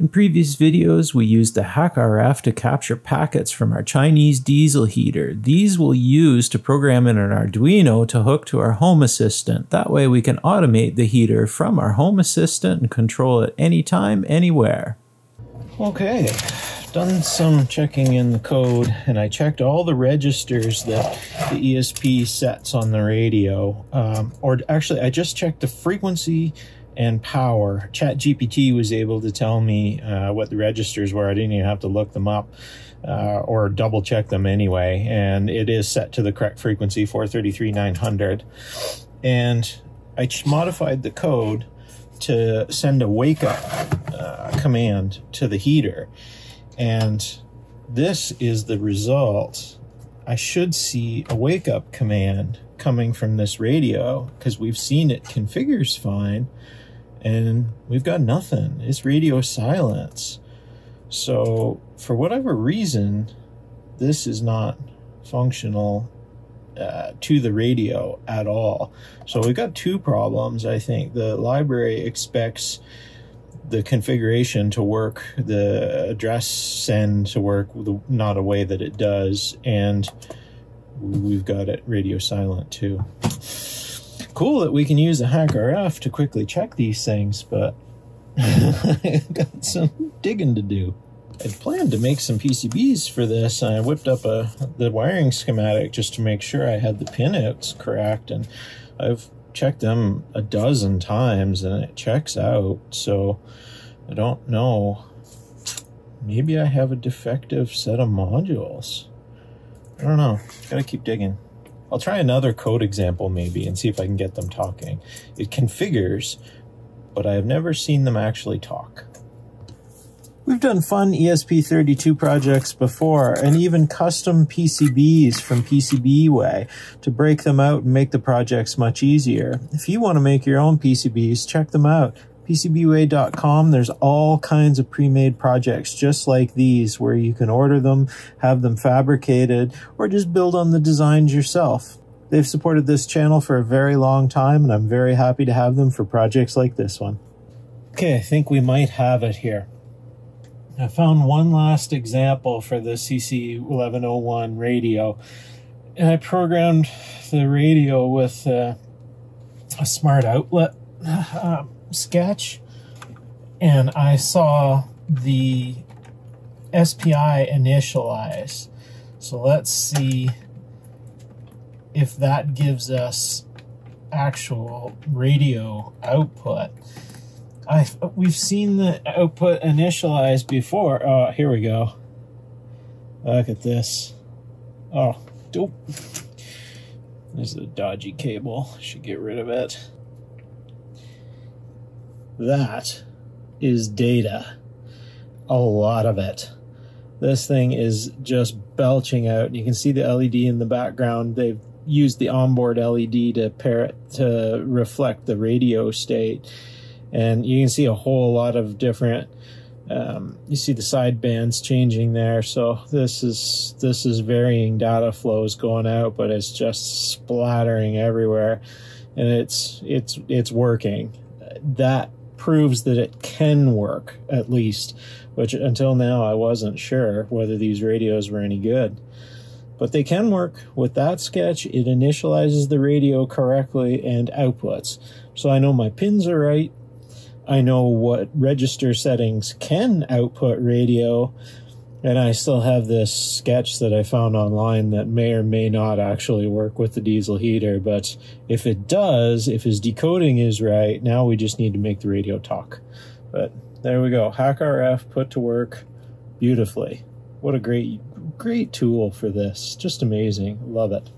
In previous videos, we used the HackRF to capture packets from our Chinese diesel heater. These we'll use to program in an Arduino to hook to our Home Assistant. That way we can automate the heater from our Home Assistant and control it anytime, anywhere. Okay, done some checking in the code, and I checked all the registers that the ESP sets on the radio. Or actually, I just checked the frequency and power. ChatGPT was able to tell me what the registers were. I didn't even have to look them up or double check them anyway. And it is set to the correct frequency, 433,900. And I modified the code to send a wake up command to the heater. And this is the result. I should see a wake up command coming from this radio because we've seen it configures fine and we've got nothing. It's radio silence. So for whatever reason, this is not functional to the radio at all. So we've got two problems, I think. The library expects the configuration to work, the address send to work, not a way that it does. And we've got it radio silent too. Cool that we can use a HackRF to quickly check these things, but I've got some digging to do. I'd planned to make some PCBs for this, and I whipped up the wiring schematic just to make sure I had the pinouts correct, and I've checked them a dozen times and it checks out, so I don't know. Maybe I have a defective set of modules. I don't know. Gotta keep digging. I'll try another code example maybe and see if I can get them talking. It configures, but I have never seen them actually talk. We've done fun ESP32 projects before, and even custom PCBs from PCBWay to break them out and make the projects much easier. If you want to make your own PCBs, check them out. PCBWay.com, there's all kinds of pre-made projects just like these where you can order them, have them fabricated, or just build on the designs yourself. They've supported this channel for a very long time, and I'm very happy to have them for projects like this one. Okay, I think we might have it here. I found one last example for the CC1101 radio, and I programmed the radio with a smart outlet sketch, and I saw the SPI initialize. So let's see if that gives us actual radio output. We've seen the output initialized before. Oh, here we go. Look at this. Oh, dope. This is a dodgy cable. Should get rid of it. That is data. A lot of it. This thing is just belching out. You can see the LED in the background. They've used the onboard LED to pair it to reflect the radio state. And you can see a whole lot of different, you see the side bands changing there. So this is varying data flows going out, but it's just splattering everywhere, and it's working. That proves that it can work, at least, which until now I wasn't sure whether these radios were any good. But they can work. With that sketch, it initializes the radio correctly and outputs. So I know my pins are right. I know what register settings can output radio, and I still have this sketch that I found online that may or may not actually work with the diesel heater, but if it does, if his decoding is right, now we just need to make the radio talk. But there we go, HackRF put to work beautifully. What a great tool for this, just amazing, love it.